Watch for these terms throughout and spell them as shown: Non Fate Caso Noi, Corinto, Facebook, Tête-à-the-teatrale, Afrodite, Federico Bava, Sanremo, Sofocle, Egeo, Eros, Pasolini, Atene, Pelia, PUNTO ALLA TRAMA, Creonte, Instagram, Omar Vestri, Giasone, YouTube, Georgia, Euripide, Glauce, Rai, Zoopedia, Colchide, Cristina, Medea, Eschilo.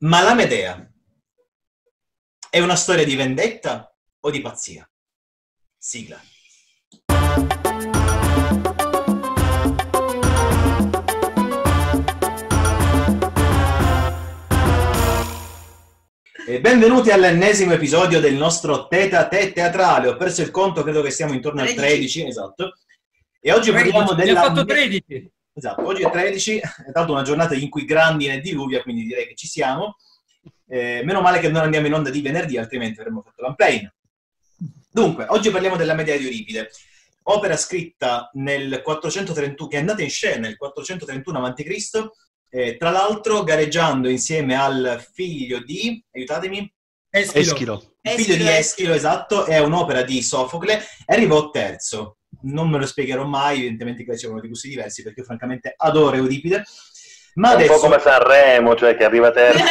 Ma la Medea è una storia di vendetta o di pazzia? Sigla. E benvenuti all'ennesimo episodio del nostro tête-à-tête teatrale. Ho perso il conto, credo che siamo intorno al 13, esatto. E oggi parliamo della... Abbiamo fatto 13! Esatto, oggi è 13, è stata una giornata in cui grandine e diluvia, quindi direi che ci siamo. Meno male che non andiamo in onda di venerdì, altrimenti avremmo fatto l'unplane. Dunque, oggi parliamo della Medea di Euripide, opera scritta nel 431, che è andata in scena nel 431 a.C., tra l'altro gareggiando insieme al figlio di, aiutatemi, Eschilo. Il figlio di Eschilo, esatto, è un'opera di Sofocle, e arrivò terzo. Non me lo spiegherò mai, evidentemente che ci sono dei gusti diversi, perché io francamente adoro Euripide. Ma adesso... un po' come Sanremo, cioè che arriva terzo.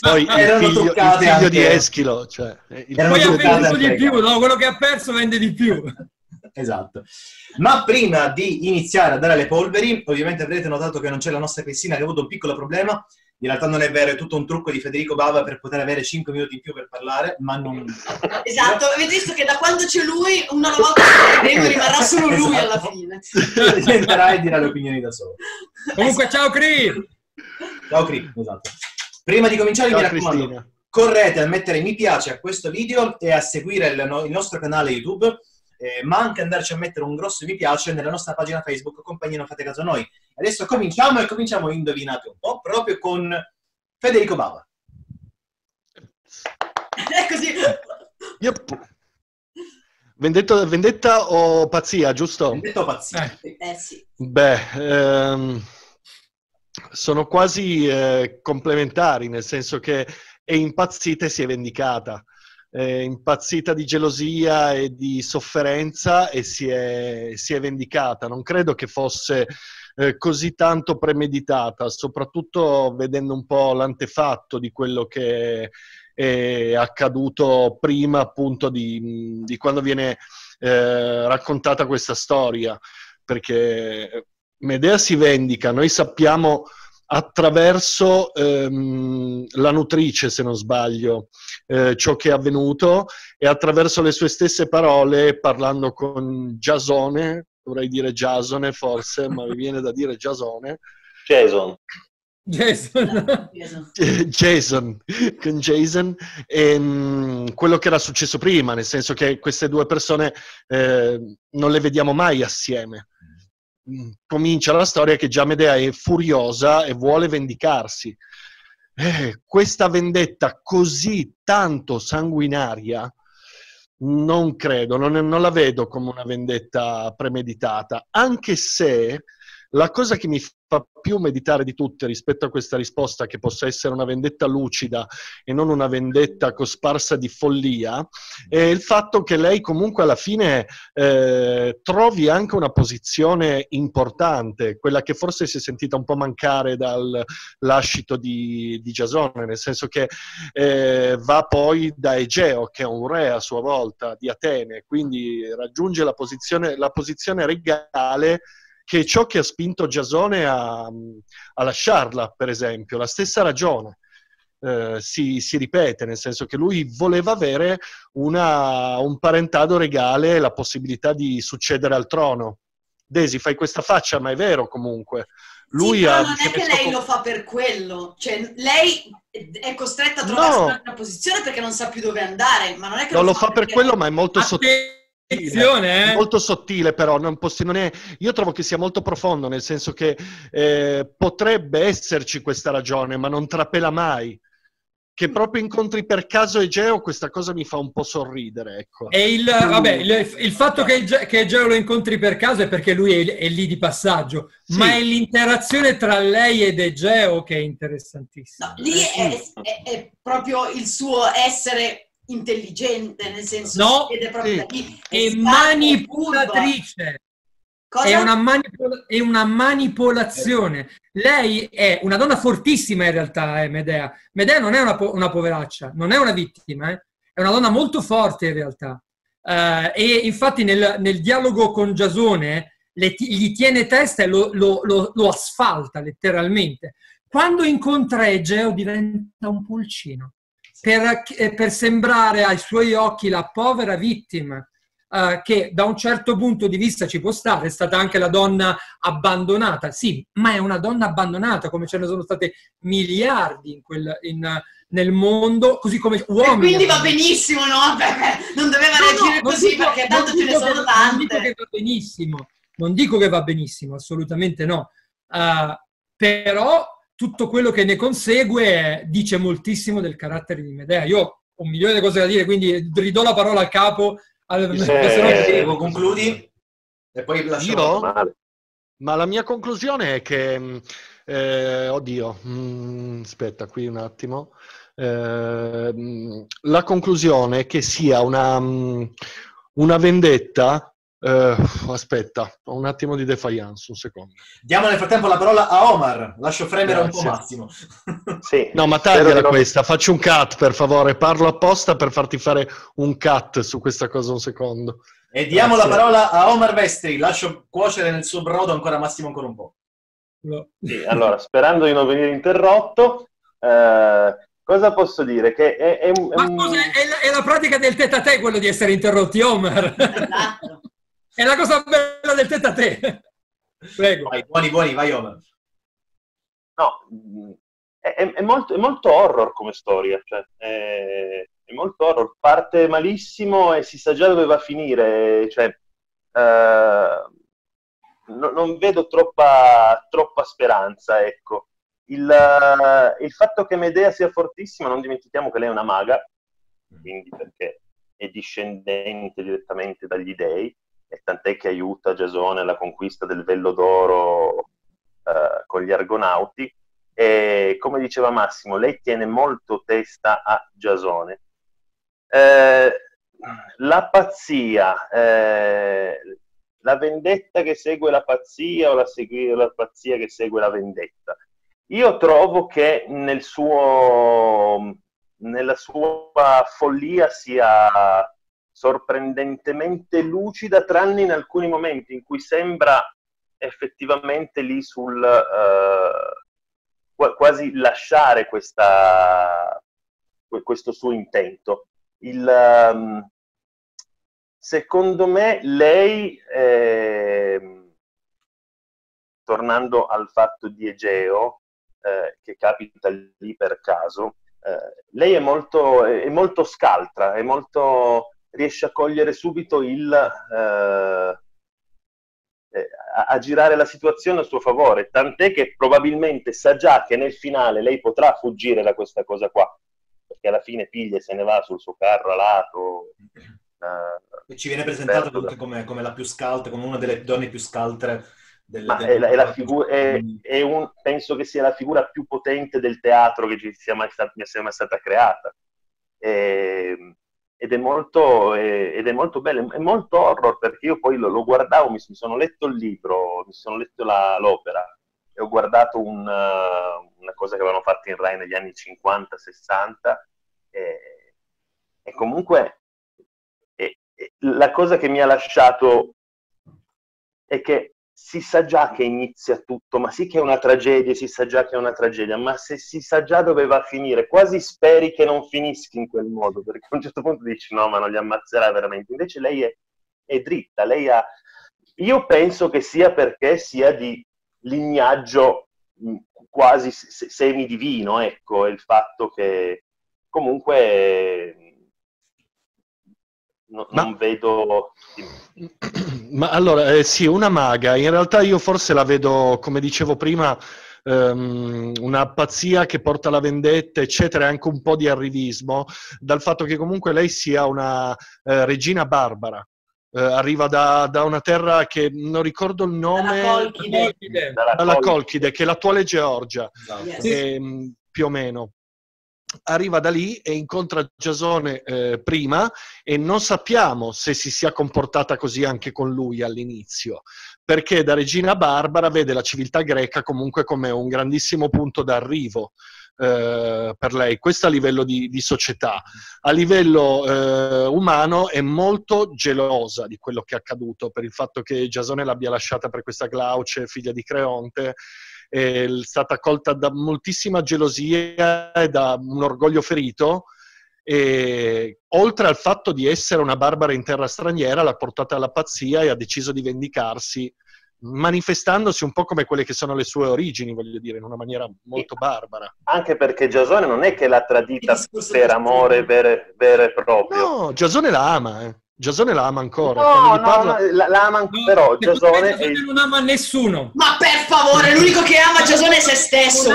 Poi il figlio di Eschilo, cioè... Poi ha venduto di più, no? Quello che ha perso vende di più. Esatto. Ma prima di iniziare a dare alle polveri, ovviamente avrete notato che non c'è la nostra Cristina, che ha avuto un piccolo problema. In realtà non è vero, è tutto un trucco di Federico Bava per poter avere 5 minuti in più per parlare, ma non... Esatto, avete visto che da quando c'è lui, una volta rimarrà solo lui, esatto, alla fine. Senterà e dirà le opinioni da solo. Comunque, esatto. Ciao Cri! Ciao Cri, esatto. Prima di cominciare, ciao, mi raccomando, Cristina, correte a mettere mi piace a questo video e a seguire il nostro canale YouTube, ma anche andarci a mettere un grosso mi piace nella nostra pagina Facebook, compagnia Non Fate Caso Noi. Adesso cominciamo, e cominciamo, indovinate un po', proprio con Federico Bava. È così. Yep. Vendetta o pazzia, giusto? Vendetta o pazzia. Sì. Beh, sono quasi complementari, nel senso che è impazzita e si è vendicata. È impazzita di gelosia e di sofferenza e si è vendicata. Non credo che fosse... così tanto premeditata, soprattutto vedendo un po' l'antefatto di quello che è accaduto prima, appunto, di quando viene raccontata questa storia, perché Medea si vendica, noi sappiamo, attraverso la nutrice, se non sbaglio, ciò che è avvenuto, e attraverso le sue stesse parole, parlando con Giasone. Dovrei dire Giasone, forse, ma mi viene da dire Giasone. Jason. E quello che era successo prima, nel senso che queste due persone non le vediamo mai assieme. Comincia la storia che già Medea è furiosa e vuole vendicarsi. Questa vendetta così tanto sanguinaria non credo, non la vedo come una vendetta premeditata, anche se la cosa che mi fa più meditare di tutte rispetto a questa risposta, che possa essere una vendetta lucida e non una vendetta cosparsa di follia, è il fatto che lei comunque alla fine trovi anche una posizione importante, quella che forse si è sentita un po' mancare dal lascito di Giasone, nel senso che va poi da Egeo, che è un re a sua volta di Atene, quindi raggiunge la posizione regale, che è ciò che ha spinto Giasone a lasciarla, per esempio. La stessa ragione si ripete, nel senso che lui voleva avere un parentado regale, la possibilità di succedere al trono. Desi, fai questa faccia, ma è vero comunque. Lui sì, però non è che lei lo fa per quello. Cioè, lei è costretta a trovare un'altra posizione perché non sa più dove andare, ma non è che non lo fa per quello, ma è molto sottile. È molto sottile, però non è, io trovo che sia molto profondo, nel senso che potrebbe esserci questa ragione, ma non trapela mai, che proprio incontri per caso Egeo. Questa cosa mi fa un po' sorridere, ecco. E il fatto che Egeo lo incontri per caso è perché lui è lì di passaggio, sì, ma è l'interazione tra lei ed Egeo che è interessantissima. No, lì è proprio il suo essere intelligente, nel senso, no, è manipolatrice. Cosa? È una manipolazione. Lei è una donna fortissima in realtà, Medea. Medea non è una poveraccia, non è una vittima, è una donna molto forte in realtà. E infatti nel dialogo con Giasone gli tiene testa e lo asfalta letteralmente. Quando incontra Egeo diventa un pulcino per sembrare ai suoi occhi la povera vittima, che da un certo punto di vista ci può stare, è stata anche la donna abbandonata, sì, ma è una donna abbandonata come ce ne sono state miliardi nel mondo, così come uomini. E quindi va benissimo, no? Perché non doveva reagire così, perché tanto ce ne sono tante. Non dico che va benissimo, non dico che va benissimo, assolutamente no. Però tutto quello che ne consegue dice moltissimo del carattere di Medea. Io ho un milione di cose da dire, quindi ridò la parola al capo. Allora, concludi e poi lasciamo. Ma la mia conclusione è che, aspetta qui un attimo, la conclusione è che sia una vendetta, aspetta, un attimo di defiance, un secondo. Diamo nel frattempo la parola a Omar, lascio fremere un po' Massimo. Sì. No, ma tagliala questa, faccio un cut per favore, parlo apposta per farti fare un cut su questa cosa un secondo. E diamo la parola a Omar Vestri, lascio cuocere nel suo brodo ancora Massimo ancora un po'. No. Sì, allora, sperando di non venire interrotto, cosa posso dire? Che è la pratica del tête-à-tête quello di essere interrotti, Omar. Esatto. È la cosa bella del tête-à-tête. Prego. Vai, buoni, vai Omar. No, è molto horror come storia, cioè, è molto horror, parte malissimo e si sa già dove va a finire, cioè, non vedo troppa speranza, ecco. Il fatto che Medea sia fortissima, non dimentichiamo che lei è una maga, quindi perché è discendente direttamente dagli dei, e tant'è che aiuta Giasone alla conquista del Vello d'Oro con gli Argonauti, e come diceva Massimo, lei tiene molto testa a Giasone. La pazzia, la vendetta che segue la pazzia, o la pazzia che segue la vendetta. Io trovo che nella sua follia sia sorprendentemente lucida, tranne in alcuni momenti in cui sembra effettivamente lì sul quasi lasciare questo suo intento. Secondo me lei, tornando al fatto di Egeo, che capita lì per caso, lei è molto scaltra, riesce a cogliere subito a girare la situazione a suo favore, tant'è che probabilmente sa già che nel finale lei potrà fuggire da questa cosa qua, perché alla fine piglia e se ne va sul suo carro alato. E ci viene presentata come la più scaltra, come una delle donne più scaltre. Penso che sia la figura più potente del teatro che ci sia mai stata creata, ed è molto bello, è molto horror, perché io poi lo guardavo, mi sono letto il libro, mi sono letto l'opera e ho guardato una cosa che avevano fatto in Rai negli anni 50-60 e comunque la cosa che mi ha lasciato è che si sa già che inizia tutto, ma sì che è una tragedia, si sa già che è una tragedia, ma se si sa già dove va a finire, quasi speri che non finisca in quel modo, perché a un certo punto dici no, ma non li ammazzerà veramente. Invece lei è dritta, lei ha... Io penso che sia perché sia di lignaggio quasi semidivino, ecco, il fatto che comunque... non vedo... Ma allora, sì, una maga. In realtà io forse la vedo, come dicevo prima, una pazzia che porta alla vendetta, eccetera, e anche un po' di arrivismo, dal fatto che comunque lei sia una regina barbara. Arriva da una terra che non ricordo il nome... Dalla Colchide, che è l'attuale Georgia, esatto. Più o meno. Arriva da lì e incontra Giasone prima e non sappiamo se si sia comportata così anche con lui all'inizio, perché da regina barbara vede la civiltà greca comunque come un grandissimo punto d'arrivo per lei. Questo a livello di società. A livello umano è molto gelosa di quello che è accaduto, per il fatto che Giasone l'abbia lasciata per questa Glauce, figlia di Creonte, è stata accolta da moltissima gelosia e da un orgoglio ferito, e oltre al fatto di essere una barbara in terra straniera l'ha portata alla pazzia e ha deciso di vendicarsi, manifestandosi un po' come quelle che sono le sue origini, voglio dire, in una maniera molto barbara. Anche perché Giasone non è che l'ha tradita per amore vero e proprio. No, Giasone la ama, eh. Giasone la ama ancora. No, no, parla... no, la ama ancora, no, però Giasone... È... non ama nessuno. Ma per favore, l'unico che ama Giasone è se stesso.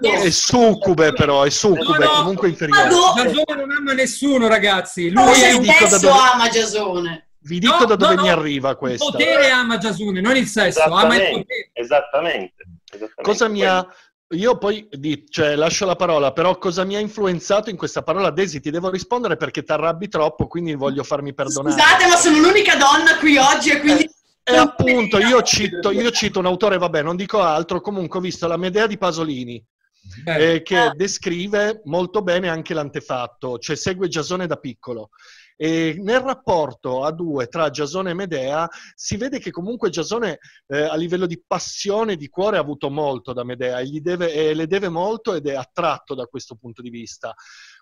È succube però, è succube, no, no, comunque inferiore. Giasone non ama nessuno, ragazzi. Lui se stesso dove... ama Giasone. Vi dico no, da dove no, mi no. arriva questo. Il potere ama Giasone, non il sesso, ama il potere. Esattamente. Cosa mi ha... Io poi cioè, lascio la parola, però cosa mi ha influenzato in questa parola? Desi, ti devo rispondere perché ti arrabbi troppo, quindi voglio farmi perdonare. Scusate, ma sono l'unica donna qui oggi e quindi... E appunto, io cito un autore, vabbè, non dico altro, comunque ho visto la Medea di Pasolini, che descrive molto bene anche l'antefatto, cioè segue Giasone da piccolo. E nel rapporto a due tra Giasone e Medea si vede che comunque Giasone a livello di passione e di cuore ha avuto molto da Medea e le deve molto ed è attratto da questo punto di vista,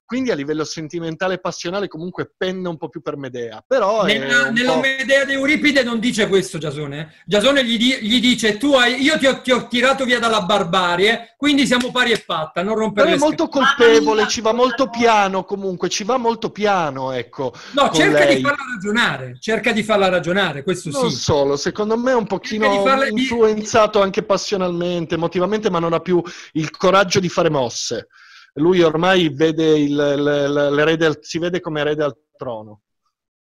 quindi a livello sentimentale e passionale comunque pende un po' più per Medea. Però nella Medea di Euripide non dice questo Giasone. Giasone gli dice io ti ho tirato via dalla barbarie, quindi siamo pari e patta, non rompere le scatole. Però è molto colpevole, ci va molto piano comunque, ci va molto piano, ecco. No, cerca di farla ragionare, questo sì. Non solo, secondo me è un pochino influenzato anche passionalmente, emotivamente, ma non ha più il coraggio di fare mosse. Lui ormai vede si vede come erede al trono.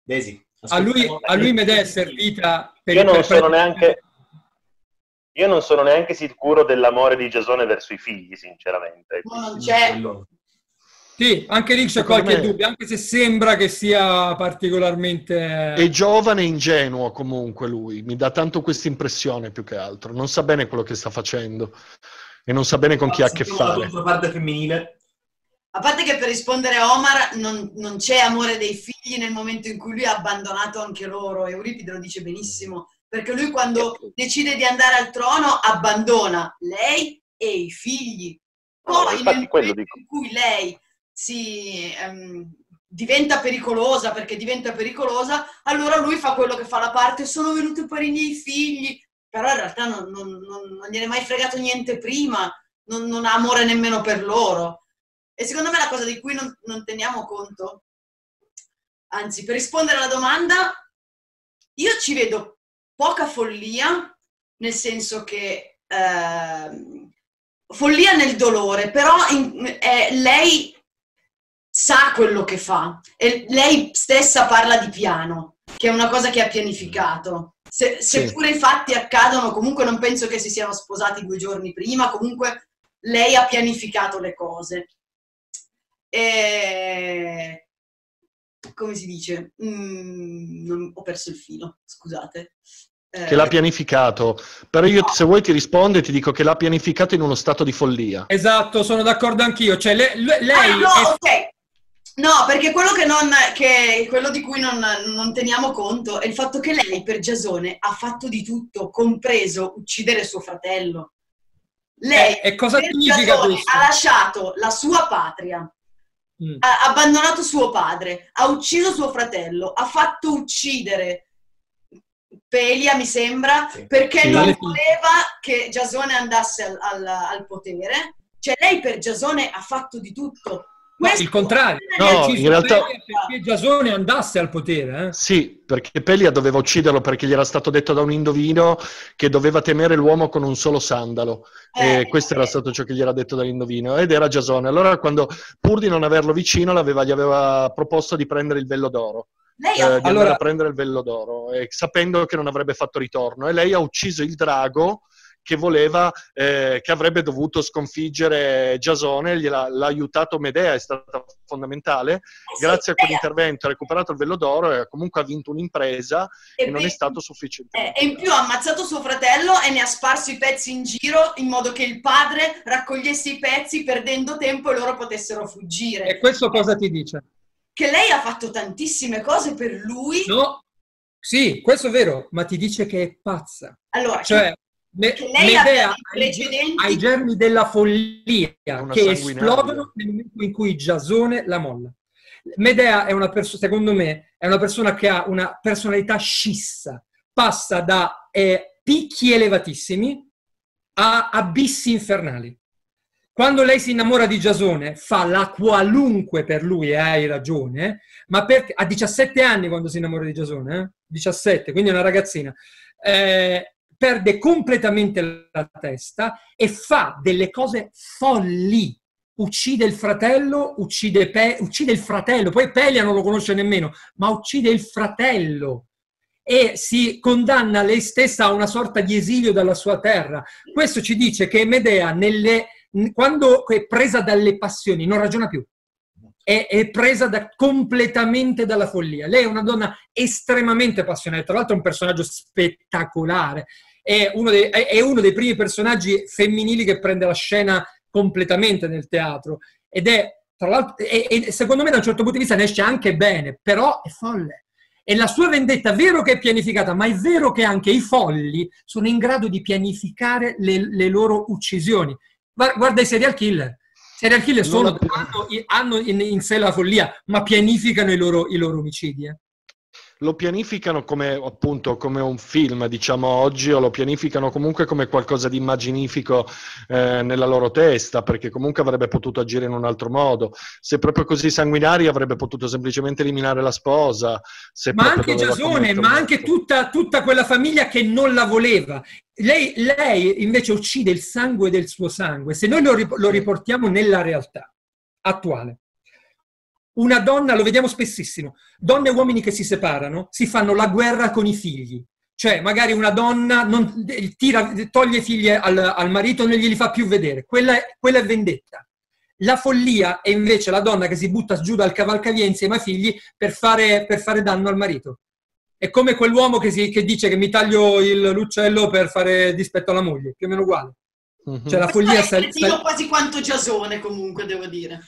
Desi, a lui Medea è servita per... Io non sono neanche sicuro dell'amore di Giasone verso i figli, sinceramente. No, certo. Sì, anche lì c'è qualche dubbio, anche se sembra che sia particolarmente... È giovane e ingenuo comunque lui, mi dà tanto questa impressione più che altro. Non sa bene quello che sta facendo e non sa bene con chi ha a che fare. La parte femminile. A parte che per rispondere a Omar non c'è amore dei figli nel momento in cui lui ha abbandonato anche loro. Euripide lo dice benissimo, perché lui quando decide di andare al trono abbandona lei e i figli. Poi nel momento in cui lei si diventa pericolosa, perché diventa pericolosa, allora lui fa quello che fa la parte, sono venuti per i miei figli, però in realtà non gliene è mai fregato niente prima, non ha amore nemmeno per loro. E secondo me la cosa di cui non teniamo conto, anzi, per rispondere alla domanda, io ci vedo poca follia, nel senso che follia nel dolore, però lei sa quello che fa e lei stessa parla di piano, che è una cosa che ha pianificato. Seppure i fatti accadono, comunque non penso che si siano sposati 2 giorni prima, comunque lei ha pianificato le cose. E... come si dice? Ho perso il filo, scusate. Che l'ha pianificato, però io se vuoi ti rispondo e ti dico che l'ha pianificato in uno stato di follia. Esatto, sono d'accordo anch'io. Cioè, lei no, è... okay. No, perché quello quello di cui non teniamo conto è il fatto che lei per Giasone ha fatto di tutto, compreso uccidere suo fratello. Lei e cosa significa questo? Ha lasciato la sua patria, ha abbandonato suo padre, ha ucciso suo fratello, ha fatto uccidere Pelia, mi sembra, perché non voleva che Giasone andasse al potere. Cioè lei per Giasone ha fatto di tutto. No, il contrario, no, in realtà perché Giasone andasse al potere. Sì, perché Pelia doveva ucciderlo perché gli era stato detto da un indovino che doveva temere l'uomo con un solo sandalo. E questo era stato ciò che gli era detto dall'indovino, ed era Giasone. Allora, quando pur di non averlo vicino, gli aveva proposto di prendere il vello d'oro. Di andare a prendere il vello d'oro, sapendo che non avrebbe fatto ritorno. E lei ha ucciso il drago che voleva, che avrebbe dovuto sconfiggere Giasone, l'ha aiutato Medea, è stata fondamentale, grazie a quell'intervento ha recuperato il vello d'oro e comunque ha vinto un'impresa e non è stato sufficiente. E in più ha ammazzato suo fratello e ne ha sparso i pezzi in giro in modo che il padre raccogliesse i pezzi perdendo tempo e loro potessero fuggire. E questo cosa ti dice? Che lei ha fatto tantissime cose per lui. No, sì, questo è vero, ma ti dice che è pazza. Allora, cioè, lei aveva ai germi della follia che esplodono nel momento in cui Giasone la molla. Medea è una persona, secondo me, è una persona che ha una personalità scissa, passa da picchi elevatissimi a abissi infernali. Quando lei si innamora di Giasone fa la qualunque per lui, e hai ragione, ma perché a 17 anni quando si innamora di Giasone, 17, quindi una ragazzina, perde completamente la testa e fa delle cose folli. Uccide il fratello, uccide il fratello, poi Pelia non lo conosce nemmeno, ma uccide il fratello e si condanna lei stessa a una sorta di esilio dalla sua terra. Questo ci dice che Medea, quando è presa dalle passioni, non ragiona più, è presa completamente dalla follia. Lei è una donna estremamente passionale, tra l'altro è un personaggio spettacolare, è uno dei primi personaggi femminili che prende la scena completamente nel teatro, ed è, tra l'altro, secondo me da un certo punto di vista ne esce anche bene, però è folle. E la sua vendetta è vero che è pianificata, ma è vero che anche i folli sono in grado di pianificare le loro uccisioni. Guarda i serial killer. Serial killer solo hanno in sé la follia, ma pianificano i loro omicidi. Lo pianificano come, appunto, come un film, diciamo, oggi, o lo pianificano comunque come qualcosa di immaginifico nella loro testa, perché comunque avrebbe potuto agire in un altro modo. Se proprio così sanguinari, avrebbe potuto semplicemente eliminare la sposa. Ma anche Giasone, ma anche tutta quella famiglia che non la voleva. Lei invece uccide il sangue del suo sangue. Se noi lo riportiamo nella realtà attuale, una donna, lo vediamo spessissimo, donne e uomini che si separano, si fanno la guerra con i figli. Cioè, magari una donna toglie i figli al marito, non glieli fa più vedere. Quella è vendetta. La follia è invece la donna che si butta giù dal cavalcavia insieme ai figli per fare danno al marito. È come quell'uomo che dice che mi taglio l'uccello per fare dispetto alla moglie. Più o meno uguale. Cioè, la follia è quasi quanto Giasone, comunque, devo dire.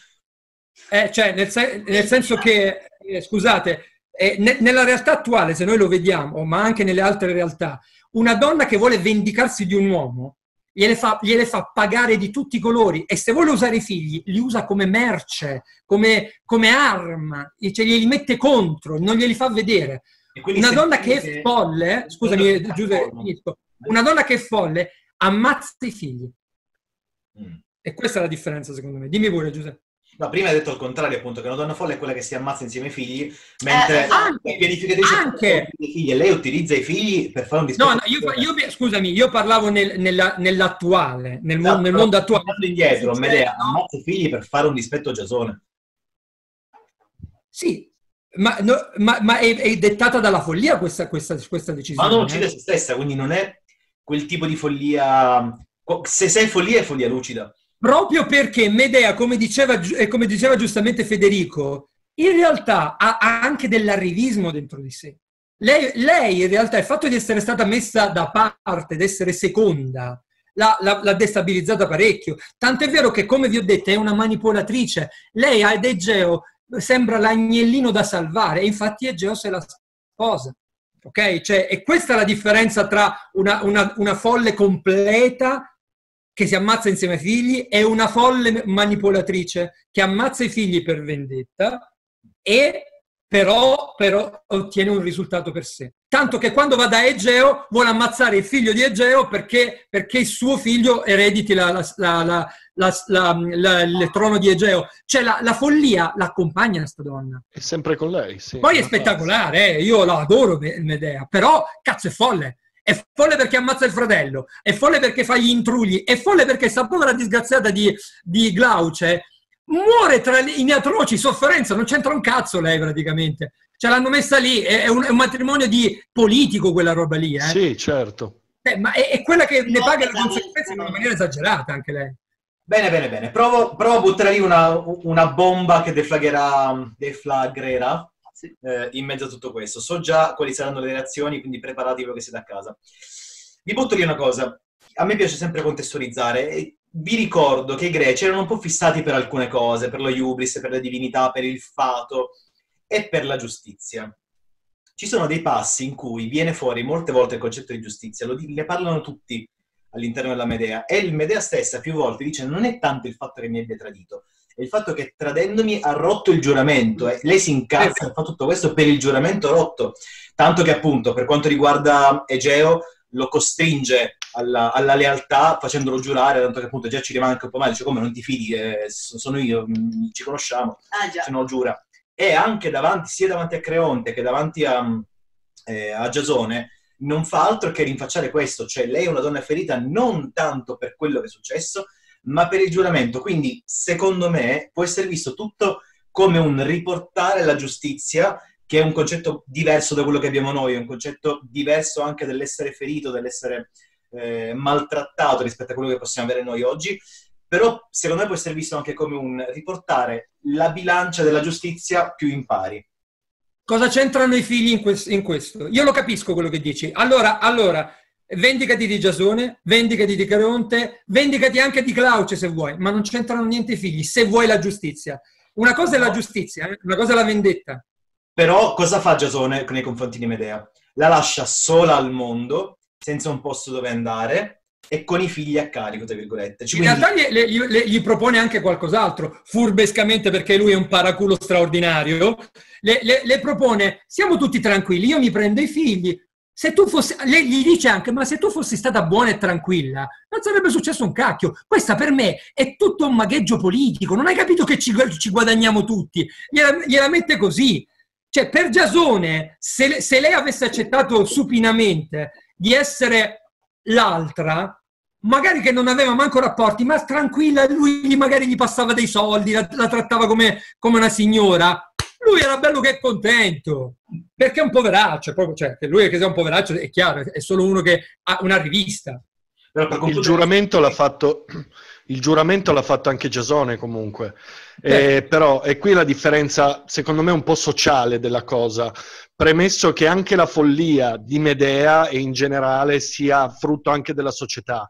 Cioè, nel senso che, scusate, nella realtà attuale, se noi lo vediamo, ma anche nelle altre realtà, una donna che vuole vendicarsi di un uomo gliele fa pagare di tutti i colori, e se vuole usare i figli li usa come merce, come arma, cioè glieli mette contro, non glieli fa vedere. Una donna che è folle, scusami Giuseppe, una donna che è folle ammazza i figli. E questa è la differenza, secondo me. Dimmi pure, Giuseppe. No, prima hai detto il contrario, appunto, che una donna folle è quella che si ammazza insieme ai figli, mentre la pianificatrice anche i figli, e lei utilizza i figli per fare un dispetto. No, io scusami, io parlavo nell'attuale, nel mondo attuale. Indietro, Medea ammazza i figli per fare un dispetto a Giasone. Sì, ma è dettata dalla follia questa decisione. Ma non uccide se stessa, quindi non è quel tipo di follia. Se sei follia, è follia lucida. Proprio perché Medea, come diceva giustamente Federico, in realtà ha anche dell'arrivismo dentro di sé. Lei in realtà il fatto di essere stata messa da parte, di essere seconda, l'ha destabilizzata parecchio. Tant'è vero che, come vi ho detto, è una manipolatrice. Lei ad Egeo sembra l'agnellino da salvare, e infatti Egeo se la sposa. Ok? Cioè, e questa è la differenza tra una folle completa che si ammazza insieme ai figli è una folle manipolatrice che ammazza i figli per vendetta e però ottiene un risultato per sé. Tanto che quando va da Egeo vuole ammazzare il figlio di Egeo perché il suo figlio erediti il trono di Egeo. Cioè la follia l'accompagna questa donna. È sempre con lei, sì. Poi è spettacolare, io la adoro Medea, però cazzo è folle. È folle perché ammazza il fratello, è folle perché fa gli intrugli, è folle perché sta povera disgraziata di Glauce muore in atroci sofferenza, non c'entra un cazzo lei praticamente. Cioè l'hanno messa lì, è un matrimonio di politico quella roba lì. Sì, certo. Ma è quella che ne paga le conseguenze in una maniera esagerata anche lei. Bene, bene, bene. Provo a buttare lì una bomba che deflagrerà. In mezzo a tutto questo so già quali saranno le reazioni, quindi preparatevi voi che siete a casa. Vi butto lì una cosa, a me piace sempre contestualizzare, e vi ricordo che i greci erano un po' fissati per alcune cose, per lo iubris, per la divinità, per il fato e per la giustizia. Ci sono dei passi in cui viene fuori molte volte il concetto di giustizia, ne parlano tutti, all'interno della Medea, e il Medea stessa più volte dice non è tanto il fatto che mi abbia tradito, è il fatto che tradendomi ha rotto il giuramento, lei si incazza e fa tutto questo per il giuramento rotto, tanto che appunto per quanto riguarda Egeo lo costringe alla lealtà facendolo giurare, tanto che appunto già ci rimane anche un po' male, dice come non ti fidi, sono io, ci conosciamo, se no giura. E anche davanti, sia davanti a Creonte che davanti a Giasone, non fa altro che rinfacciare questo, cioè lei è una donna ferita non tanto per quello che è successo, ma per il giuramento. Quindi, secondo me, può essere visto tutto come un riportare la giustizia, che è un concetto diverso da quello che abbiamo noi, è un concetto diverso anche dell'essere ferito, dell'essere maltrattato rispetto a quello che possiamo avere noi oggi, però secondo me può essere visto anche come un riportare la bilancia della giustizia più in pari. Cosa c'entrano i figli in questo? Io lo capisco quello che dici. Allora, vendicati di Giasone, vendicati di Creonte, vendicati anche di Glauce se vuoi, ma non c'entrano niente i figli, se vuoi la giustizia. Una cosa è la giustizia, una cosa è la vendetta. Però cosa fa Giasone nei confronti di Medea? La lascia sola al mondo, senza un posto dove andare, e con i figli a carico, tra virgolette. Cioè, in realtà gli propone anche qualcos'altro, furbescamente, perché lui è un paraculo straordinario, le propone, siamo tutti tranquilli, io mi prendo i figli, se tu fossi, lei gli dice anche, ma se tu fossi stata buona e tranquilla, non sarebbe successo un cacchio. Questa per me è tutto un magheggio politico, non hai capito che ci guadagniamo tutti, gliela mette così. Cioè, per Giasone, se lei avesse accettato supinamente di essere l'altra, magari che non aveva manco rapporti, ma tranquilla, lui magari gli passava dei soldi, la trattava come una signora, lui era bello che è contento, perché è un poveraccio, proprio, cioè, che lui che sia un poveraccio è chiaro, è solo uno che ha una rivista. Il giuramento l'ha fatto... Il giuramento l'ha fatto anche Giasone comunque, però è qui la differenza secondo me un po' sociale della cosa, premesso che anche la follia di Medea e in generale sia frutto anche della società.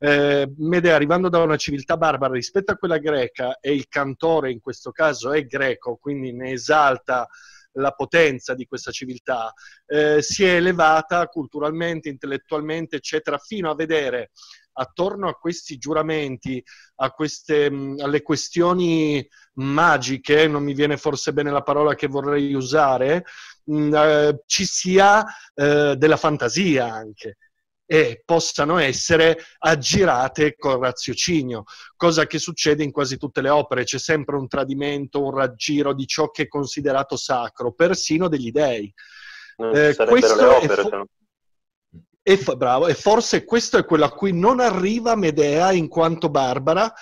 Medea, arrivando da una civiltà barbara rispetto a quella greca, e il cantore in questo caso è greco, quindi ne esalta la potenza di questa civiltà, si è elevata culturalmente, intellettualmente, eccetera, fino a vedere attorno a questi giuramenti, alle questioni magiche, non mi viene forse bene la parola che vorrei usare, ci sia della fantasia anche, e possano essere aggirate con raziocinio, cosa che succede in quasi tutte le opere. C'è sempre un tradimento, un raggiro di ciò che è considerato sacro, persino degli dei. Sarebbero le opere, se no. Bravo, e forse questo è quello a cui non arriva Medea in quanto barbara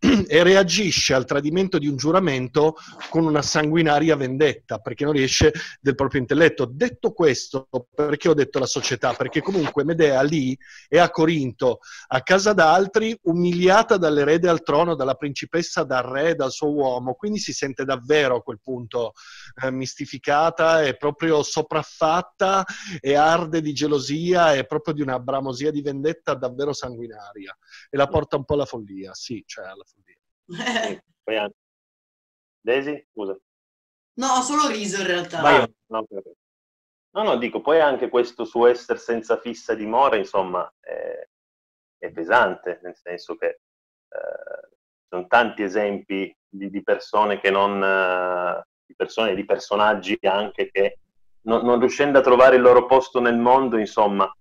e reagisce al tradimento di un giuramento con una sanguinaria vendetta, perché non riesce del proprio intelletto. Detto questo, perché ho detto la società? Perché comunque Medea lì è a Corinto, a casa d'altri, umiliata dall'erede al trono, dalla principessa, dal re, dal suo uomo, quindi si sente davvero a quel punto mistificata, è proprio sopraffatta e arde di gelosia, è proprio di una bramosia di vendetta davvero sanguinaria, e la porta un po' alla follia, sì, cioè alla follia. Daisy, scusa. No, ho solo riso in realtà. Vai. No, dico, poi anche questo suo essere senza fissa dimora, insomma, è pesante, nel senso che sono tanti esempi di persone che non... di persone, di personaggi anche che non riuscendo a trovare il loro posto nel mondo, insomma...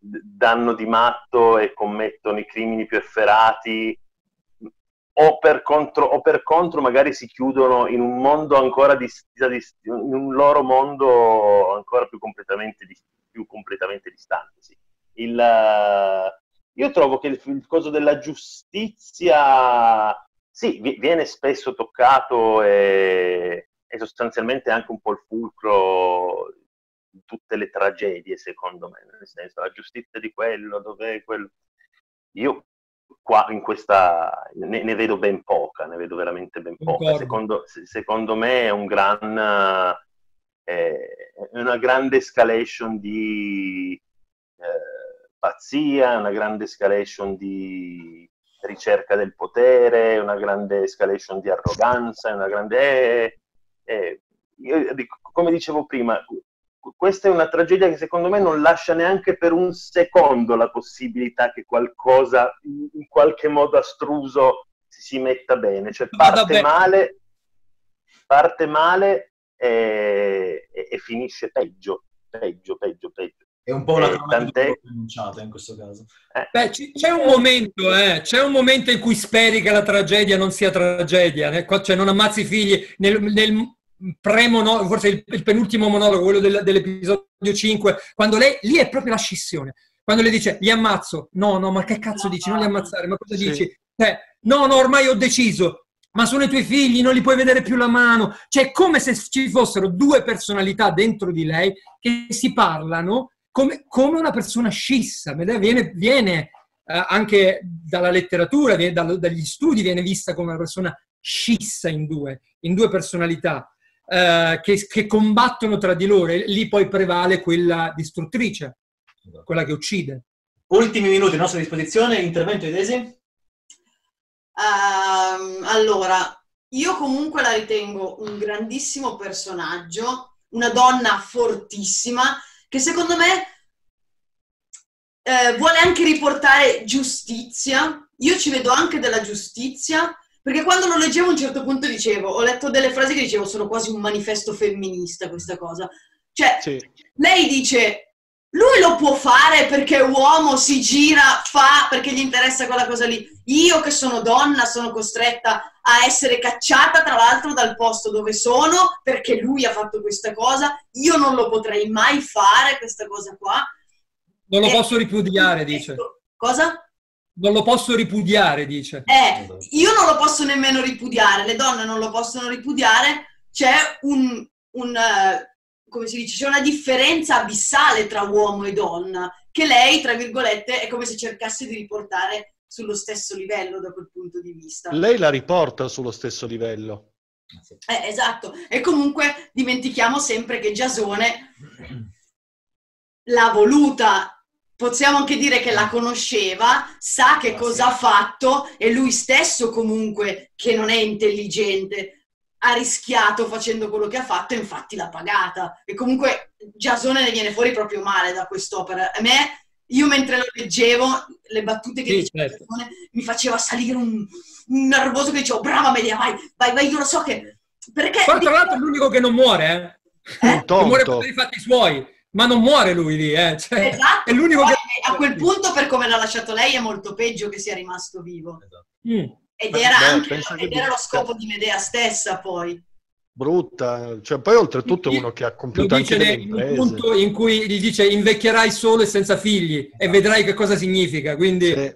danno di matto e commettono i crimini più efferati, o per contro magari si chiudono in un mondo ancora in un loro mondo ancora più completamente distante. Sì. Io trovo che il coso della giustizia sì, viene spesso toccato, e è sostanzialmente anche un po' il fulcro tutte le tragedie, secondo me, nel senso, la giustizia di quello, dov'è quello. Io qua in questa ne vedo ben poca, ne vedo veramente ben poca. Secondo me è una grande escalation di pazzia, una grande escalation di ricerca del potere, una grande escalation di arroganza, una grande... come dicevo prima, questa è una tragedia che secondo me non lascia neanche per un secondo la possibilità che qualcosa in qualche modo astruso si metta bene, cioè parte male e finisce peggio. È un po' una trama pronunciata in questo caso. C'è un momento, c'è un momento in cui speri che la tragedia non sia tragedia, cioè non ammazzi i figli nel pre-monologo, forse il penultimo monologo, quello dell'episodio 5, quando lei, lì è proprio la scissione, quando le dice li ammazzo, no, ma che cazzo dici, non li ammazzare, ma cosa dici? No, ormai ho deciso, ma sono i tuoi figli, non li puoi vedere più la mano, cioè è come se ci fossero due personalità dentro di lei che si parlano come una persona scissa. Medea viene anche dalla letteratura, dagli studi, viene vista come una persona scissa in due personalità che combattono tra di loro, e lì poi prevale quella distruttrice, quella che uccide. Ultimi minuti a nostra disposizione, intervento di Desi? Allora, io comunque la ritengo un grandissimo personaggio, una donna fortissima, che secondo me vuole anche riportare giustizia. Io ci vedo anche della giustizia, perché quando lo leggevo a un certo punto dicevo, ho letto delle frasi che dicevo, sono quasi un manifesto femminista questa cosa. Cioè, sì. Lei dice, lui lo può fare perché è uomo, si gira, fa, perché gli interessa quella cosa lì. Io che sono donna sono costretta a essere cacciata, tra l'altro, dal posto dove sono, perché lui ha fatto questa cosa, io non lo potrei mai fare, questa cosa qua. Non lo posso ripudiare, dice. Cosa? Non lo posso ripudiare, dice. Io non lo posso nemmeno ripudiare, le donne non lo possono ripudiare, c'è come si dice, c'è una differenza abissale tra uomo e donna, che lei, tra virgolette, è come se cercasse di riportare sullo stesso livello da quel punto di vista. Lei la riporta sullo stesso livello. Esatto. E comunque dimentichiamo sempre che Giasone l'ha voluta, possiamo anche dire che la conosceva, sa che cosa ha fatto, e lui stesso comunque, che non è intelligente, ha rischiato facendo quello che ha fatto e infatti l'ha pagata. E comunque Giasone ne viene fuori proprio male da quest'opera. A me... Io mentre lo leggevo, le battute che diceva, certo, mi faceva salire un nervoso che dicevo, brava Medea, vai, io lo so che... Perché... Poi, tra l'altro, è l'unico che non muore, che muore per i fatti suoi, ma non muore lui lì, cioè, esatto, è l'unico che... A quel punto, per come l'ha lasciato lei, è molto peggio che sia rimasto vivo. Esatto. Ed era lo scopo di Medea stessa, poi. Brutta, cioè poi oltretutto uno che ha compiuto anche delle imprese. Un punto in cui gli dice invecchierai solo e senza figli e vedrai che cosa significa, quindi... Sì.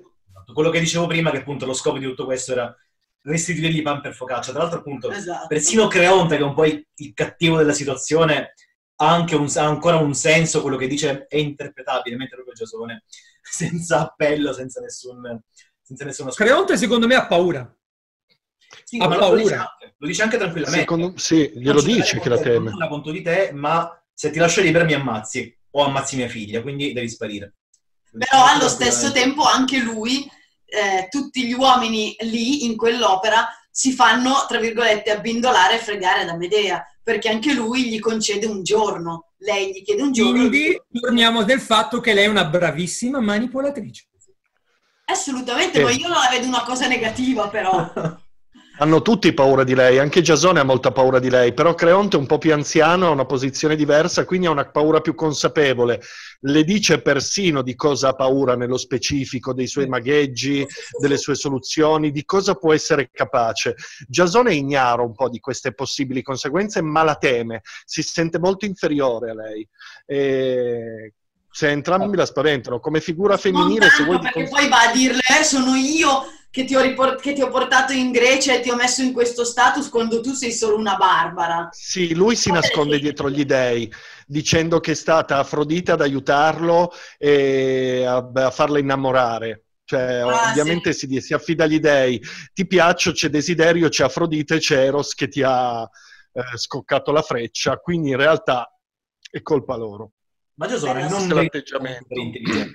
Quello che dicevo prima, che appunto lo scopo di tutto questo era restituirgli pan per focaccia, tra l'altro appunto persino Creonte, che è un po' il cattivo della situazione, ha ancora un senso, quello che dice è interpretabile, mentre proprio Giasone, senza appello, senza nessuno scopo. Creonte secondo me ha paura. Sì, ha paura. Lo dice anche tranquillamente. Sì, glielo dice che la teme. Non conto di te, ma se ti lascio libera mi ammazzi, o ammazzi mia figlia, quindi devi sparire. Però allo stesso tempo anche lui, tutti gli uomini lì in quell'opera si fanno, tra virgolette, abbindolare e fregare da Medea, perché anche lui gli concede un giorno, lei gli chiede un giorno. Quindi torniamo del fatto che lei è una bravissima manipolatrice. Assolutamente, ma io non la vedo una cosa negativa, però. Hanno tutti paura di lei, anche Giasone ha molta paura di lei, però Creonte è un po' più anziano, ha una posizione diversa, quindi ha una paura più consapevole. Le dice persino di cosa ha paura nello specifico, dei suoi magheggi, delle sue soluzioni, di cosa può essere capace. Giasone è ignaro un po' di queste possibili conseguenze, ma la teme, si sente molto inferiore a lei. Se entrambi la spaventano, come figura femminile... Se vuoi, perché poi va a dirle, sono io... Che ti ho portato in Grecia e ti ho messo in questo status quando tu sei solo una barbara. Sì, lui si nasconde dietro gli dèi, dicendo che è stata Afrodite ad aiutarlo e a farla innamorare. Cioè, ovviamente si affida agli dèi. Ti piaccio, c'è desiderio, c'è Afrodite, c'è Eros che ti ha scoccato la freccia. Quindi in realtà è colpa loro. Ma Giasone non è intelligente.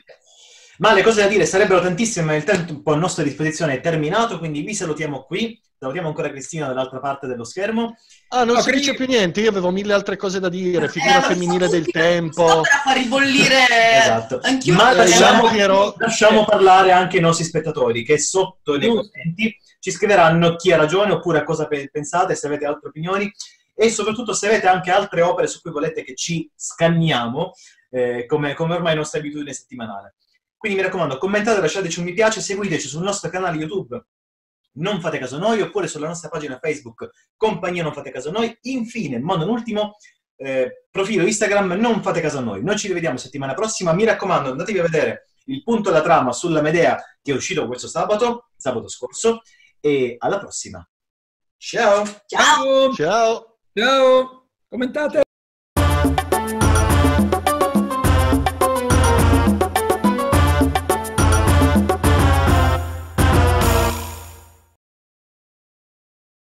Ma le cose da dire sarebbero tantissime, ma il tempo a nostra disposizione è terminato, quindi vi salutiamo qui. Salutiamo ancora Cristina dall'altra parte dello schermo. Ah, non si dice più niente, io avevo mille altre cose da dire, figura femminile del tempo. Sto per far ribollire esatto. Anch'io. Ma lasciamo parlare anche i nostri spettatori, che sotto nei commenti ci scriveranno chi ha ragione oppure a cosa pensate, se avete altre opinioni e soprattutto se avete anche altre opere su cui volete che ci scanniamo, come ormai nostra abitudine settimanale. Quindi mi raccomando, commentate, lasciateci un mi piace, seguiteci sul nostro canale YouTube Non Fate Caso Noi, oppure sulla nostra pagina Facebook Compagnia Non Fate Caso Noi. Infine, ma non ultimo, profilo Instagram Non Fate Caso Noi. Noi ci rivediamo settimana prossima. Mi raccomando, andatevi a vedere il punto alla trama sulla Medea che è uscito questo sabato scorso. E alla prossima. Ciao! Ciao! Ciao! Ciao! Commentate!